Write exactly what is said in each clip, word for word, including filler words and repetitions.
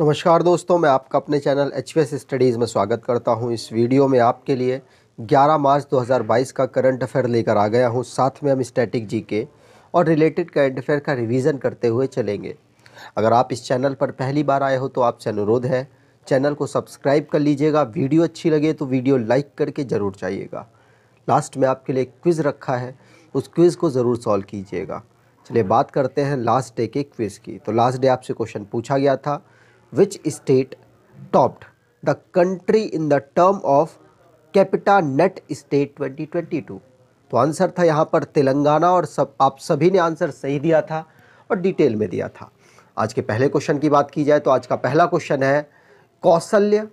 नमस्कार दोस्तों, मैं आपका अपने channel H V S studies में स्वागत करता हूं। इस वीडियो में आपके लिए ग्यारह मार्च दो हज़ार बाईस का करंट अफेयर लेकर आ गया हूं। साथ में हम स्टैटिक जीके और रिलेटेड करंट अफेयर का रिवीजन करते हुए चलेंगे। अगर आप इस चैनल पर पहली बार आए हो तो आपसे अनुरोध है चैनल को सब्सक्राइब कर लीजिएगा। वीडियो अच्छी लगे तो वीडियो लाइक करके ज़रूर जाइएगा। लास्ट में आपके लिए क्विज़ रखा है, उस क्विज़ को ज़रूर सॉल्व कीजिएगा। चलिए बात करते हैं लास्ट डे के क्विज़ की। तो लास्ट डे आपसे क्वेश्चन पूछा गया था, Which state topped the country in the term of capita net state twenty twenty-two? तो आंसर था यहाँ पर तेलंगाना, और सब आप सभी ने आंसर सही दिया था और डिटेल में दिया था। आज के पहले क्वेश्चन की बात की जाए तो आज का पहला क्वेश्चन है कौशल्य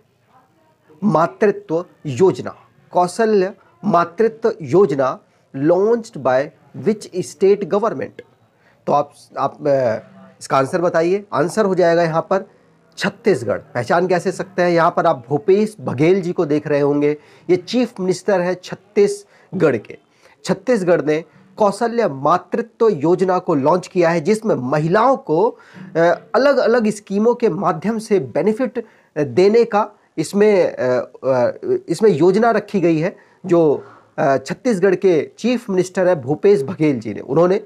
मातृत्व योजना। कौशल्य मातृत्व योजना launched by which state government? तो आप आप इसका आंसर बताइए। आंसर हो जाएगा यहाँ पर छत्तीसगढ़। पहचान कैसे सकते हैं, यहाँ पर आप भूपेश बघेल जी को देख रहे होंगे, ये चीफ मिनिस्टर है छत्तीसगढ़ के। छत्तीसगढ़ ने कौशल्य मातृत्व योजना को लॉन्च किया है, जिसमें महिलाओं को अलग अलग स्कीमों के माध्यम से बेनिफिट देने का इसमें इसमें योजना रखी गई है। जो छत्तीसगढ़ के चीफ मिनिस्टर है भूपेश बघेल जी ने, उन्होंने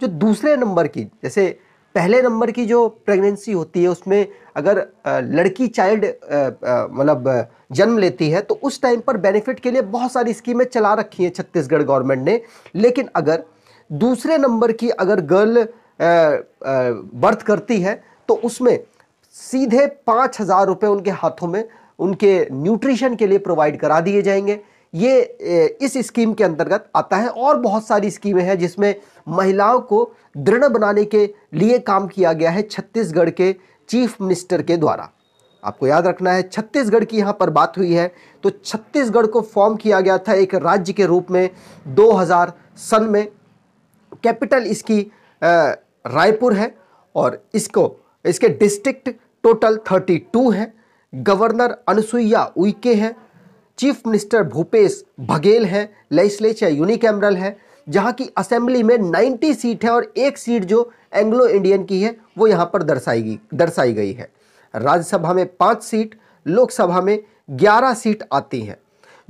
जो दूसरे नंबर की, जैसे पहले नंबर की जो प्रेगनेंसी होती है उसमें अगर लड़की चाइल्ड मतलब जन्म लेती है तो उस टाइम पर बेनिफिट के लिए बहुत सारी स्कीमें चला रखी हैं छत्तीसगढ़ गवर्नमेंट ने। लेकिन अगर दूसरे नंबर की अगर गर्ल बर्थ करती है तो उसमें सीधे पाँच हज़ार रुपये उनके हाथों में उनके न्यूट्रिशन के लिए प्रोवाइड करा दिए जाएंगे। ये इस स्कीम के अंतर्गत आता है। और बहुत सारी स्कीमें हैं जिसमें महिलाओं को दृढ़ बनाने के लिए काम किया गया है छत्तीसगढ़ के चीफ मिनिस्टर के द्वारा। आपको याद रखना है छत्तीसगढ़ की यहाँ पर बात हुई है, तो छत्तीसगढ़ को फॉर्म किया गया था एक राज्य के रूप में दो हज़ार सन में। कैपिटल इसकी रायपुर है और इसको इसके डिस्ट्रिक्ट टोटल बत्तीस हैं। गवर्नर अनुसुईया उइके हैं, चीफ मिनिस्टर भूपेश बघेल हैं, लेजिस्लेचर यूनिकैमरल है, जहाँ की असेंबली में नब्बे सीट है और एक सीट जो एंग्लो इंडियन की है वो यहाँ पर दर्शाई दर्शाई गई है। राज्यसभा में पाँच सीट, लोकसभा में ग्यारह सीट आती हैं।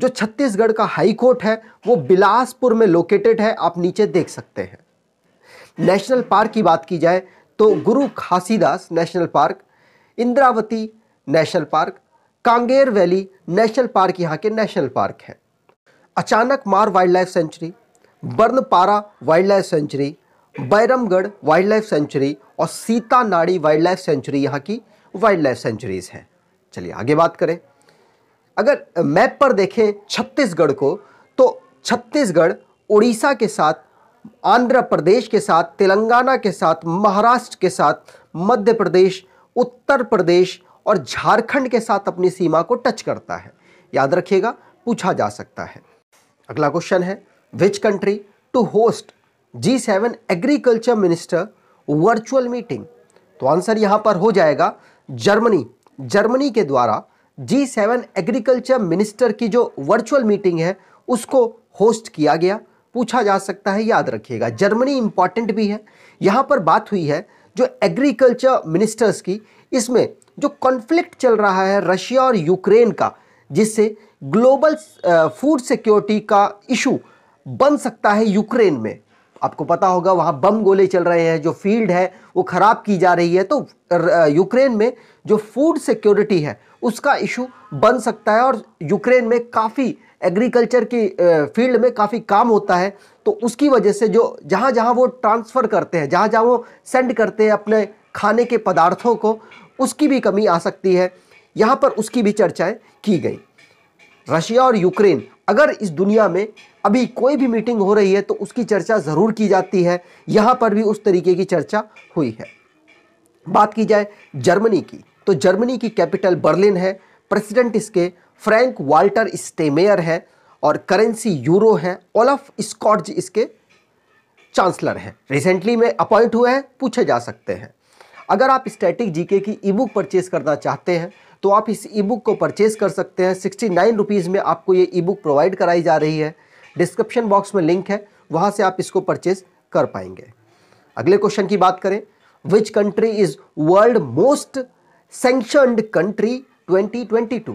जो छत्तीसगढ़ का हाई कोर्ट है वो बिलासपुर में लोकेटेड है, आप नीचे देख सकते हैं। नेशनल पार्क की बात की जाए तो Guru Ghasidas national park, Indravati national park, Kanger valley national park यहाँ के नेशनल पार्क हैं। Achanakmar wild life sanctuary, Barnawapara wild life sanctuary, Bhairamgarh wild life sanctuary और सीतानाड़ी वाइल्ड लाइफ सेंचुरी यहाँ की वाइल्ड लाइफ सेंचुरीज़ हैं। चलिए आगे बात करें। अगर मैप पर देखें छत्तीसगढ़ को तो छत्तीसगढ़ उड़ीसा के साथ, आंध्र प्रदेश के साथ, तेलंगाना के साथ, महाराष्ट्र के साथ, मध्य प्रदेश, उत्तर प्रदेश और झारखंड के साथ अपनी सीमा को टच करता है। याद रखिएगा, पूछा जा सकता है। अगला क्वेश्चन है which country to host G seven agriculture minister virtual meeting? तो आंसर यहाँ पर हो जाएगा जर्मनी। जर्मनी के द्वारा जी सेवन एग्रीकल्चर मिनिस्टर की जो वर्चुअल मीटिंग है उसको होस्ट किया गया। पूछा जा सकता है, याद रखिएगा। जर्मनी इम्पॉर्टेंट भी है। यहाँ पर बात हुई है जो एग्रीकल्चर मिनिस्टर्स की, इसमें जो कॉन्फ्लिक्ट चल रहा है रशिया और यूक्रेन का, जिससे ग्लोबल फूड सिक्योरिटी का इशू बन सकता है। यूक्रेन में आपको पता होगा वहाँ बम गोले चल रहे हैं, जो फील्ड है वो ख़राब की जा रही है, तो यूक्रेन में जो फूड सिक्योरिटी है उसका इशू बन सकता है। और यूक्रेन में काफ़ी एग्रीकल्चर की फील्ड में काफ़ी काम होता है, तो उसकी वजह से जो जहाँ जहाँ वो ट्रांसफ़र करते हैं, जहाँ जहाँ वो सेंड करते हैं अपने खाने के पदार्थों को, उसकी भी कमी आ सकती है। यहाँ पर उसकी भी चर्चाएँ की गई। रशिया और यूक्रेन, अगर इस दुनिया में अभी कोई भी मीटिंग हो रही है तो उसकी चर्चा ज़रूर की जाती है। यहाँ पर भी उस तरीके की चर्चा हुई है। बात की जाए जर्मनी की तो जर्मनी की कैपिटल बर्लिन है। प्रेसिडेंट इसके फ्रैंक वाल्टर स्टाइनमेयर है और करेंसी यूरो है। ओलाफ स्कॉल्ज इसके चांसलर हैं, रिसेंटली में अपॉइंट हुए हैं, पूछे जा सकते हैं। अगर आप स्टैटिक जीके की ई बुक परचेज करना चाहते हैं तो आप इस ई बुक को परचेज़ कर सकते हैं। सिक्सटी नाइन रुपीज़ में आपको ये ई बुक प्रोवाइड कराई जा रही है। डिस्क्रिप्शन बॉक्स में लिंक है, वहाँ से आप इसको परचेज कर पाएंगे। अगले क्वेश्चन की बात करें, which country is world most sanctioned country twenty twenty two.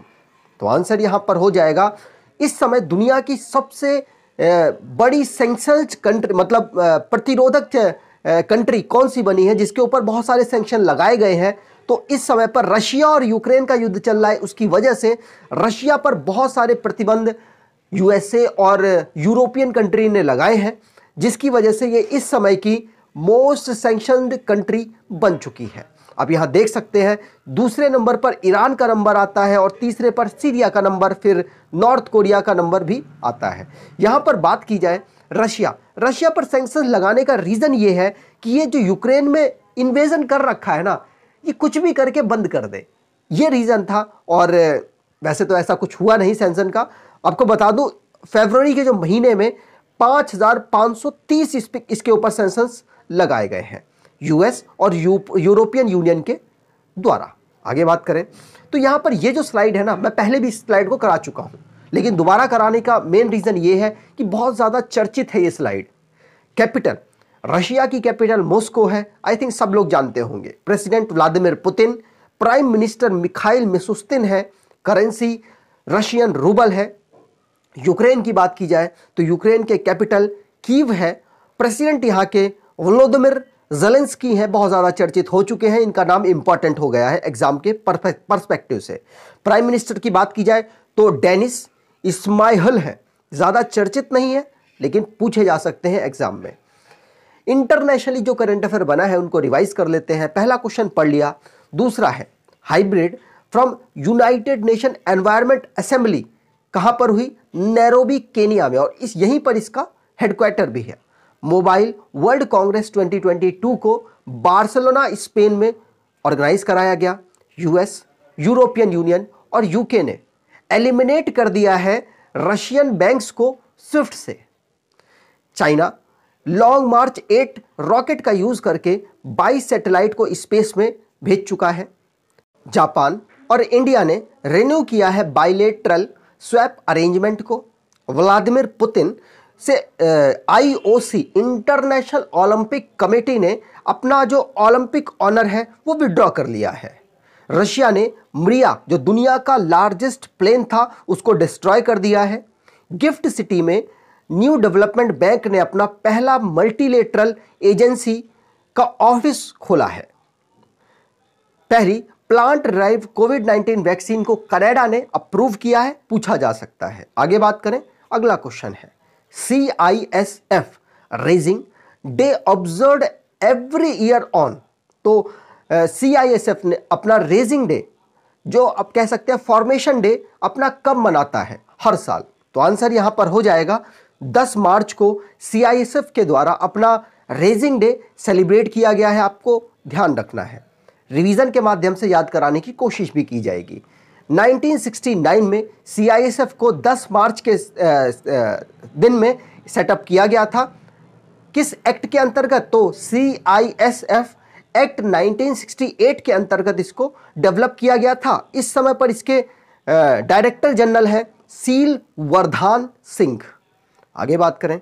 तो आंसर यहां पर हो जाएगा। इस समय दुनिया की सबसे बड़ी सेंक्शनड कंट्री मतलब प्रतिरोधक कंट्री कौन सी बनी है जिसके ऊपर बहुत सारे सेंक्शन लगाए गए हैं। तो इस समय पर रशिया और यूक्रेन का युद्ध चल रहा है, उसकी वजह से रशिया पर बहुत सारे प्रतिबंध यूएसए और यूरोपियन कंट्री ने लगाए हैं, जिसकी वजह से ये इस समय की मोस्ट सैंक्शनड कंट्री बन चुकी है। आप यहाँ देख सकते हैं दूसरे नंबर पर ईरान का नंबर आता है और तीसरे पर सीरिया का नंबर, फिर नॉर्थ कोरिया का नंबर भी आता है। यहाँ पर बात की जाए रशिया, रशिया पर सैंक्शन लगाने का रीज़न ये है कि ये जो यूक्रेन में इन्वेजन कर रखा है ना, ये कुछ भी करके बंद कर दे, ये रीज़न था। और वैसे तो ऐसा कुछ हुआ नहीं सैंक्शन का। आपको बता दूं फरवरी के जो महीने में पाँच हज़ार पाँच सौ तीस इसके ऊपर सैंक्शंस लगाए गए हैं यूएस और यूरोपियन यूनियन के द्वारा। आगे बात करें तो यहाँ पर ये जो स्लाइड है ना, मैं पहले भी इस स्लाइड को करा चुका हूँ, लेकिन दोबारा कराने का मेन रीज़न ये है कि बहुत ज़्यादा चर्चित है ये स्लाइड। कैपिटल, रशिया की कैपिटल मॉस्को है, आई थिंक सब लोग जानते होंगे। President Vladimir Putin, prime minister Mikhail Mishustin है, करेंसी रशियन रूबल है। यूक्रेन की बात की जाए तो यूक्रेन के कैपिटल कीव है, प्रेसिडेंट यहाँ के वोलोदिमिर ज़ेलेंस्की हैं, बहुत ज़्यादा चर्चित हो चुके हैं, इनका नाम इंपॉर्टेंट हो गया है एग्जाम के पर्सपेक्टिव से। प्राइम मिनिस्टर की बात की जाए तो डेनिस इस्माइल है, ज़्यादा चर्चित नहीं है लेकिन पूछे जा सकते हैं एग्जाम में। इंटरनेशनली जो करंट अफेयर बना है उनको रिवाइज कर लेते हैं। पहला क्वेश्चन पढ़ लिया। दूसरा है hybrid from United Nation environment assembly, कहाँ पर हुई? नैरोबी केनिया में, और इस यहीं पर इसका हेडक्वार्टर भी है। Mobile world congress twenty twenty two को बार्सिलोना स्पेन में ऑर्गेनाइज कराया गया। यूएस, यूरोपियन यूनियन और यूके ने एलिमिनेट कर दिया है रशियन बैंक्स को स्विफ्ट से। China long march eight rocket का यूज करके बाईस सैटेलाइट को स्पेस में भेज चुका है। जापान और इंडिया ने रिन्यू किया है बाइलेटरल स्वैप अरेंजमेंट को। व्लादिमीर पुतिन से आईओसी इंटरनेशनल ओलंपिक कमेटी ने अपना जो ओलंपिक ऑनर है वो विड्रॉ कर लिया है। रशिया ने मरिया जो दुनिया का लार्जेस्ट प्लेन था उसको डिस्ट्रॉय कर दिया है। गिफ्ट सिटी में न्यू डेवलपमेंट बैंक ने अपना पहला मल्टीलेटरल एजेंसी का ऑफिस खोला है। पहली plant drive COVID nineteen vaccine को कनाडा ने अप्रूव किया है, पूछा जा सकता है। आगे बात करें, अगला क्वेश्चन है C I S F raising day observed every year on. तो C I S F uh, ने अपना रेजिंग डे जो आप कह सकते हैं फॉर्मेशन डे अपना कब मनाता है? हर साल। तो आंसर यहां पर हो जाएगा दस मार्च को सी आई एस एफ के द्वारा अपना रेजिंग डे सेलिब्रेट किया गया है। आपको ध्यान रखना है, रिवीजन के माध्यम से याद कराने की कोशिश भी की जाएगी। नाइनटीन सिक्सटी नाइन में सी आई एस एफ को दस मार्च के दिन में सेटअप किया गया था। किस एक्ट के अंतर्गत? तो C I S F act nineteen sixty eight के अंतर्गत इसको डेवलप किया गया था। इस समय पर इसके डायरेक्टर जनरल हैं सील वर्धान सिंह। आगे बात करें,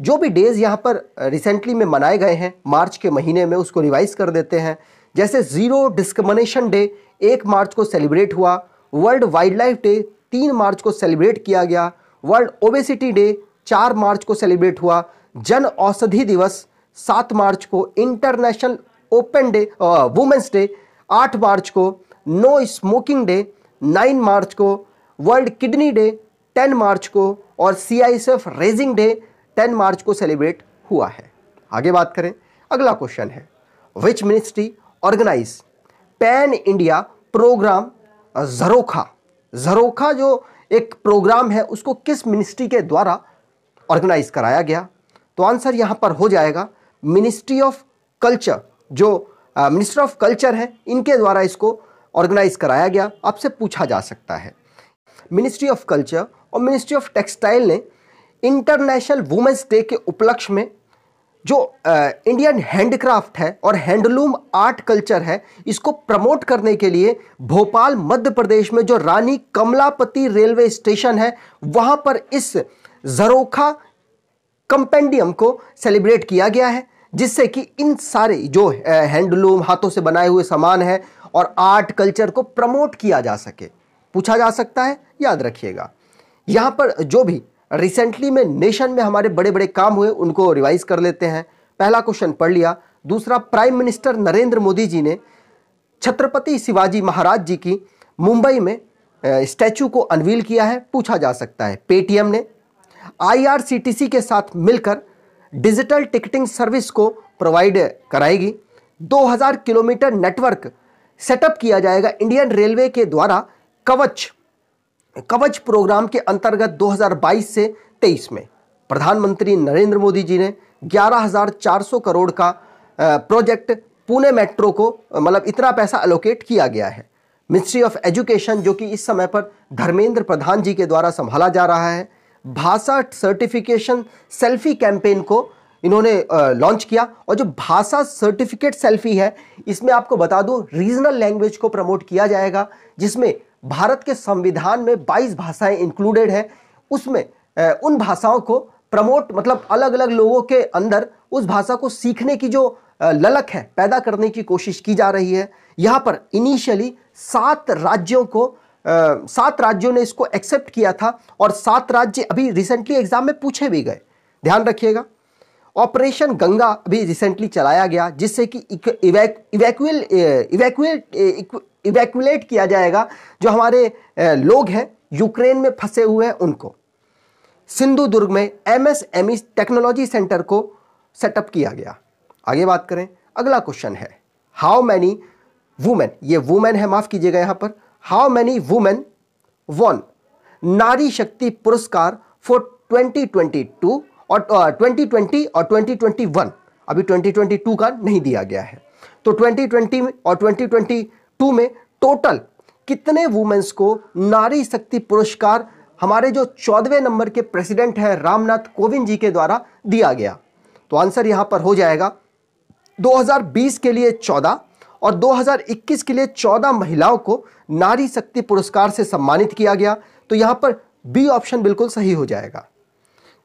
जो भी डेज यहाँ पर रिसेंटली में मनाए गए हैं मार्च के महीने में उसको रिवाइज कर देते हैं। जैसे जीरो डिस्क्रिमिनेशन डे एक मार्च को सेलिब्रेट हुआ, वर्ल्ड वाइल्ड लाइफ डे तीन मार्च को सेलिब्रेट किया गया, वर्ल्ड ओबेसिटी डे चार मार्च को सेलिब्रेट हुआ, जन औषधि दिवस सात मार्च को, international open day women's day आठ मार्च को, no smoking day nine March को, world kidney day ten March को और C I S F raising day ten March को सेलिब्रेट हुआ है। आगे बात करें, अगला क्वेश्चन है which ministry organise pan India programme Jharokha. Jharokha जो एक प्रोग्राम है उसको किस मिनिस्ट्री के द्वारा ऑर्गेनाइज कराया गया? तो आंसर यहाँ पर हो जाएगा मिनिस्ट्री ऑफ कल्चर, जो मिनिस्टर ऑफ कल्चर है इनके द्वारा इसको ऑर्गेनाइज कराया गया। आपसे पूछा जा सकता है। मिनिस्ट्री ऑफ कल्चर और मिनिस्ट्री ऑफ टेक्सटाइल ने इंटरनेशनल वुमेंस डे के उपलक्ष्य में जो इंडियन हैंडक्राफ्ट है और हैंडलूम आर्ट कल्चर है इसको प्रमोट करने के लिए भोपाल मध्य प्रदेश में जो रानी कमलापति रेलवे स्टेशन है वहाँ पर इस जरोखा कंपेंडियम को सेलिब्रेट किया गया है, जिससे कि इन सारे जो हैंडलूम हाथों से बनाए हुए सामान है और आर्ट कल्चर को प्रमोट किया जा सके, पूछा जा सकता है, याद रखिएगा। यहाँ पर जो भी रिसेंटली में नेशन में हमारे बड़े बड़े काम हुए उनको रिवाइज कर लेते हैं। पहला क्वेश्चन पढ़ लिया। दूसरा, प्राइम मिनिस्टर नरेंद्र मोदी जी ने छत्रपति शिवाजी महाराज जी की मुंबई में स्टैचू को अनवील किया है, पूछा जा सकता है। पेटीएम ने आईआरसीटीसी के साथ मिलकर डिजिटल टिकटिंग सर्विस को प्रोवाइड कराएगी। दो हज़ार किलोमीटर नेटवर्क सेटअप किया जाएगा इंडियन रेलवे के द्वारा कवच कवच प्रोग्राम के अंतर्गत दो हज़ार बाईस से तेईस में। प्रधानमंत्री नरेंद्र मोदी जी ने ग्यारह हज़ार चार सौ करोड़ का प्रोजेक्ट पुणे मेट्रो को, मतलब इतना पैसा एलोकेट किया गया है। मिनिस्ट्री ऑफ एजुकेशन, जो कि इस समय पर धर्मेंद्र प्रधान जी के द्वारा संभाला जा रहा है, भाषा सर्टिफिकेशन सेल्फी कैंपेन को इन्होंने लॉन्च किया। और जो भाषा सर्टिफिकेट सेल्फी है, इसमें आपको बता दूं रीजनल लैंग्वेज को प्रमोट किया जाएगा, जिसमें भारत के संविधान में बाईस भाषाएं इंक्लूडेड हैं। उसमें उन भाषाओं को प्रमोट, मतलब अलग अलग लोगों के अंदर उस भाषा को सीखने की जो ललक है पैदा करने की कोशिश की जा रही है। यहाँ पर इनिशियली सात राज्यों को सात राज्यों ने इसको एक्सेप्ट किया था और सात राज्य अभी रिसेंटली एग्जाम में पूछे भी गए, ध्यान रखिएगा। ऑपरेशन गंगा अभी रिसेंटली चलाया गया, जिससे कि इवैक्यूएट किया जाएगा जो हमारे लोग हैं यूक्रेन में फंसे हुए हैं उनको। सिंधु दुर्ग में एमएसएमई टेक्नोलॉजी सेंटर को सेटअप किया गया। आगे बात करें, अगला क्वेश्चन है हाउ मैनी वुमेन, ये वुमेन है, माफ कीजिएगा यहाँ पर, how many women von Nari Shakti Puraskar for twenty twenty two और ट्वेंटी ट्वेंटी और ट्वेंटी ट्वेंटी वन, अभी ट्वेंटी ट्वेंटी टू का नहीं दिया गया है। तो ट्वेंटी ट्वेंटी में और ट्वेंटी ट्वेंटी टू में टोटल कितने वुमेन्स को नारी शक्ति पुरस्कार हमारे जो चौदहवें नंबर के प्रेसिडेंट हैं रामनाथ कोविंद जी के द्वारा दिया गया? तो आंसर यहाँ पर हो जाएगा दो हज़ार बीस के लिए चौदह और दो हज़ार इक्कीस के लिए चौदह महिलाओं को नारी शक्ति पुरस्कार से सम्मानित किया गया। तो यहाँ पर बी ऑप्शन बिल्कुल सही हो जाएगा।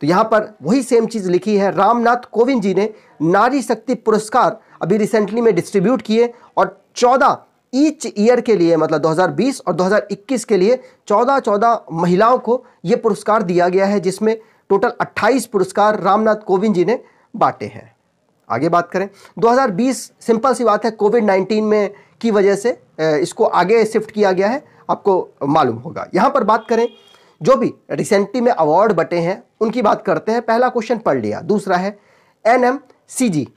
तो यहाँ पर वही सेम चीज़ लिखी है, रामनाथ कोविंद जी ने नारी शक्ति पुरस्कार अभी रिसेंटली में डिस्ट्रीब्यूट किए और चौदह ईच ईयर के लिए, मतलब दो हज़ार बीस और दो हज़ार इक्कीस के लिए चौदह चौदह महिलाओं को ये पुरस्कार दिया गया है, जिसमें टोटल अट्ठाईस पुरस्कार रामनाथ कोविंद जी ने बांटे हैं। आगे बात करें, दो हज़ार बीस सिंपल सी बात है, कोविड नाइन्टीन में की वजह से इसको आगे शिफ्ट किया गया है, आपको मालूम होगा। यहाँ पर बात करें, जो भी रिसेंटली में अवार्ड बटे हैं उनकी बात करते हैं। पहला क्वेश्चन पढ़ लिया। दूसरा है एनएमसीजी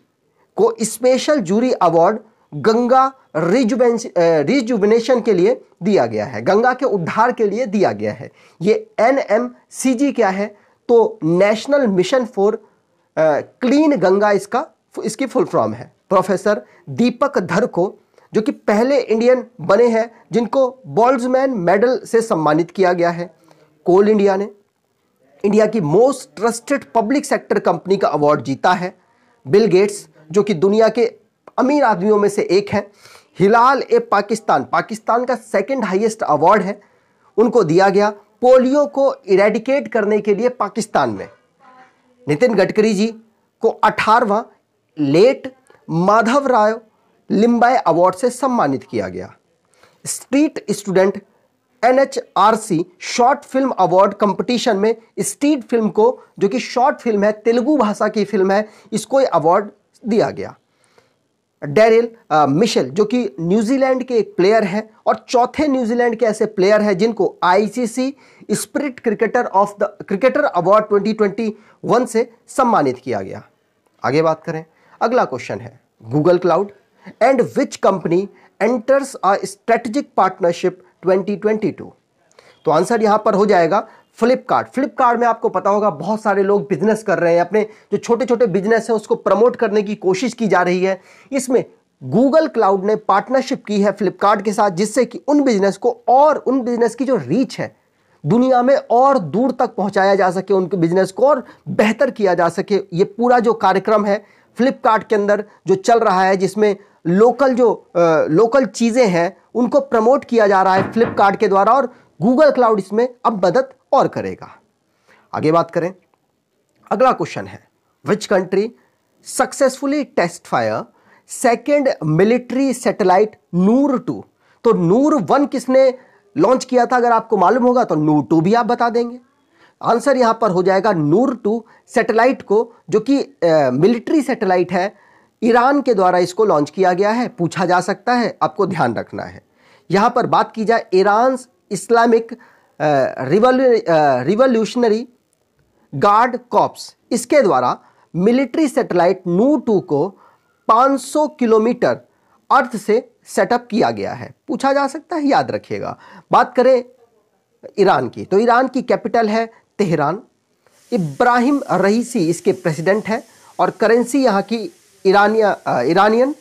को special jury award Ganga rejuvenation के लिए दिया गया है, गंगा के उद्धार के लिए दिया गया है। ये एनएमसीजी क्या है? तो national mission for clean Ganga, इसका इसकी फुल फॉर्म है। प्रोफेसर दीपक धर को, जो कि पहले इंडियन बने हैं जिनको बोल्ट्जमैन मेडल से सम्मानित किया गया है। कोल इंडिया ने इंडिया की most trusted public sector company का अवार्ड जीता है। बिल गेट्स, जो कि दुनिया के अमीर आदमियों में से एक हैं। हिलाल ए पाकिस्तान, पाकिस्तान का सेकंड हाईएस्ट अवार्ड है, उनको दिया गया। पोलियो को इरेडिकेट करने के लिए पाकिस्तान में नितिन गडकरी जी को अठारहवां लेट माधव राय लिम्बाय अवार्ड से सम्मानित किया गया। Street student N H R C short film award competition में स्ट्रीट फिल्म को, जो कि शॉर्ट फिल्म है, तेलुगु भाषा की फिल्म है, इसको ये अवार्ड दिया गया। डेरेल मिशेल, जो कि न्यूजीलैंड के एक प्लेयर हैं और चौथे न्यूजीलैंड के ऐसे प्लेयर हैं जिनको ICC spirit cricketer of the cricketer award twenty twenty one से सम्मानित किया गया। आगे बात करें, अगला क्वेश्चन है Google cloud and which company enters a strategic partnership twenty twenty two. तो आंसर यहाँ पर हो जाएगा फ्लिपकार्ट। फ्लिपकार्ट में आपको पता होगा बहुत सारे लोग बिजनेस कर रहे हैं, अपने जो छोटे छोटे बिजनेस हैं उसको प्रमोट करने की कोशिश की जा रही है। इसमें गूगल क्लाउड ने पार्टनरशिप की है फ्लिपकार्ट के साथ, जिससे कि उन बिजनेस को और उन बिजनेस की जो रीच है दुनिया में और दूर तक पहुँचाया जा सके, उनके बिजनेस को और बेहतर किया जा सके। ये पूरा जो कार्यक्रम है फ्लिपकार्ट के अंदर जो चल रहा है, जिसमें लोकल जो आ, लोकल चीज़ें हैं उनको प्रमोट किया जा रहा है फ्लिपकार्ट के द्वारा, और गूगल क्लाउड इसमें अब मदद और करेगा। आगे बात करें, अगला क्वेश्चन है which country successfully test fire second military satellite Noor two. तो नूर वन किसने लॉन्च किया था अगर आपको मालूम होगा तो नूर टू भी आप बता देंगे। आंसर यहां पर हो जाएगा नूर टू सैटेलाइट को, जो कि मिलिट्री सैटेलाइट है, ईरान के द्वारा इसको लॉन्च किया गया है। पूछा जा सकता है, आपको ध्यान रखना है। यहां पर बात की जाए Iran Islamic revolutionary guard corps, इसके द्वारा मिलिट्री सैटेलाइट नूर टू को पाँच सौ किलोमीटर अर्थ से सेटअप किया गया है। पूछा जा सकता है, याद रखिएगा। बात करें ईरान की तो ईरान की कैपिटल है तेहरान। इब्राहिम रईसी इसके प्रेसिडेंट हैं और करेंसी यहाँ की ईरानिया ईरानियन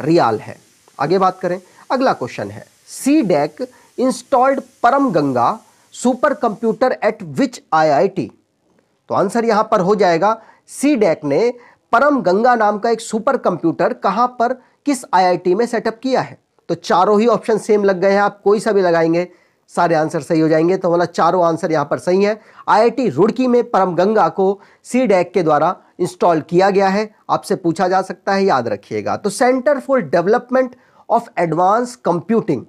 रियाल है। आगे बात करें, अगला क्वेश्चन है CDAC installed Param Ganga super computer at which I I T. तो आंसर यहाँ पर हो जाएगा सीडैक ने परम गंगा नाम का एक सुपर कंप्यूटर कहाँ पर किस आई आई टी में सेटअप किया है। तो चारों ही ऑप्शन सेम लग गए हैं, आप कोई सा भी लगाएंगे सारे आंसर सही हो जाएंगे। तो हमारा चारों आंसर यहाँ पर सही है। आई आई टी रुड़की में परम गंगा को सीडैक के द्वारा इंस्टॉल किया गया है। आपसे पूछा जा सकता है, याद रखिएगा। तो centre for development of advance computing,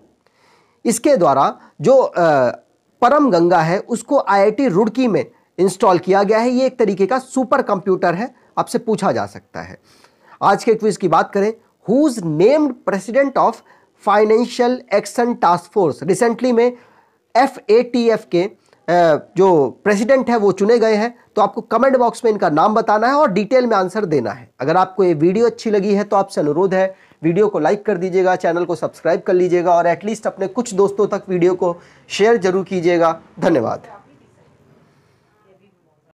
इसके द्वारा जो परम गंगा है उसको आई आई टी रुड़की में इंस्टॉल किया गया है। ये एक तरीके का सुपर कंप्यूटर है, आपसे पूछा जा सकता है। आज के क्विज की बात करें, who is named president of financial action task force. Recently में एफ ए टी एफ के जो प्रेसिडेंट है वो चुने गए हैं। तो आपको कमेंट बॉक्स में इनका नाम बताना है और डिटेल में आंसर देना है। अगर आपको ये वीडियो अच्छी लगी है तो आपसे अनुरोध है वीडियो को लाइक कर दीजिएगा, चैनल को सब्सक्राइब कर लीजिएगा और एटलीस्ट अपने कुछ दोस्तों तक वीडियो को शेयर जरूर कीजिएगा। धन्यवाद।